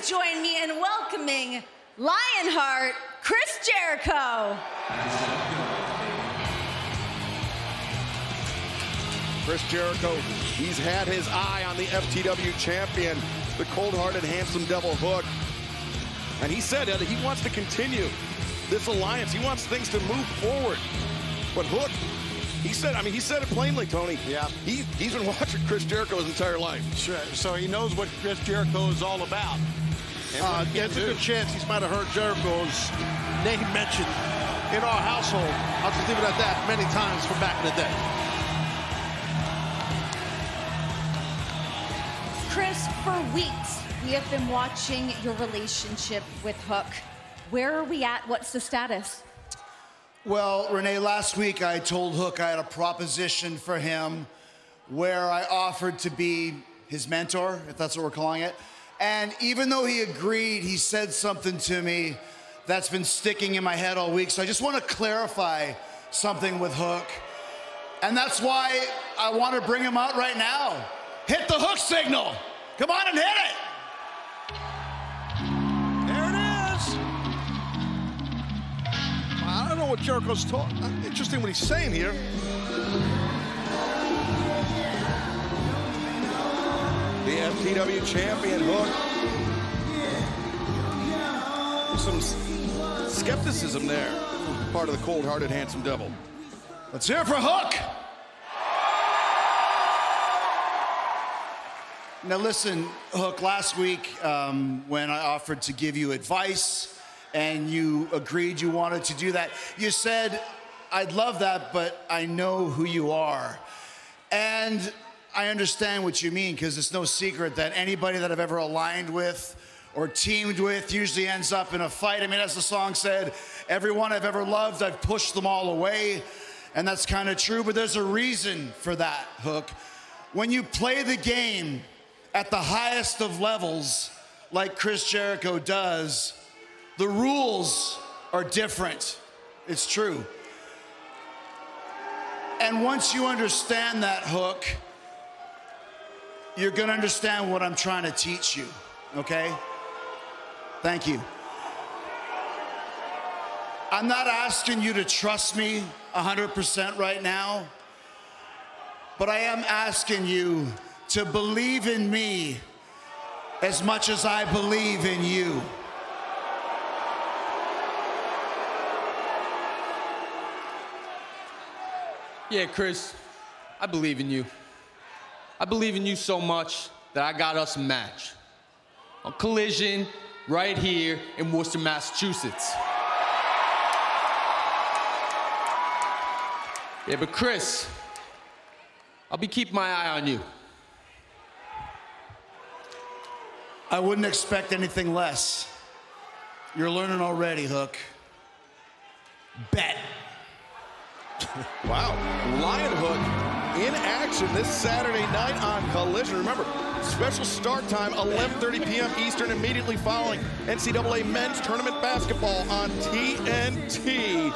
please join me in welcoming Lionheart, Chris Jericho. Chris Jericho, he's had his eye on the FTW champion, the cold-hearted, handsome devil Hook. And he said that he wants to continue this alliance. He wants things to move forward. But Hook, he said, I mean, he said it plainly, Tony. Yeah. He's been watching Chris Jericho his entire life. Sure. So he knows what Chris Jericho is all about. There's a good chance he might have heard Jericho's name mentioned in our household. I'll just leave it at that, many times from back in the day. Chris, for weeks, we have been watching your relationship with Hook. Where are we at? What's the status? Well, Renee, last week I told Hook I had a proposition for him where I offered to be his mentor, if that's what we're calling it. And even though he agreed, he said something to me that's been sticking in my head all week. So I just want to clarify something with Hook. And that's why I want to bring him out right now. Hit the Hook signal. Come on and hit it. There it is. I don't know what Jericho's talking. Interesting what he's saying here. The FTW champion, Hook. Some skepticism there, part of the cold-hearted, handsome devil. Let's hear it for Hook. Now listen, Hook, last week when I offered to give you advice and you agreed you wanted to do that, you said, I'd love that, but I know who you are. And I understand what you mean, because it's no secret that anybody that I've ever aligned with or teamed with usually ends up in a fight. I mean, as the song said, everyone I've ever loved, I've pushed them all away. And that's kind of true, but there's a reason for that, Hook. When you play the game at the highest of levels, like Chris Jericho does, the rules are different. It's true. And once you understand that, Hook, you're gonna understand what I'm trying to teach you, okay? Thank you. I'm not asking you to trust me 100% right now, but I am asking you to believe in me as much as I believe in you. Yeah, Chris, I believe in you. I believe in you so much that I got us a match. On Collision, right here in Worcester, Massachusetts. Yeah, but Chris, I'll be keeping my eye on you. I wouldn't expect anything less. You're learning already, Hook. Bet. Wow, Lion Hook in action this Saturday night on Collision. Remember, special start time, 11:30 p.m. Eastern, immediately following NCAA men's tournament basketball on TNT.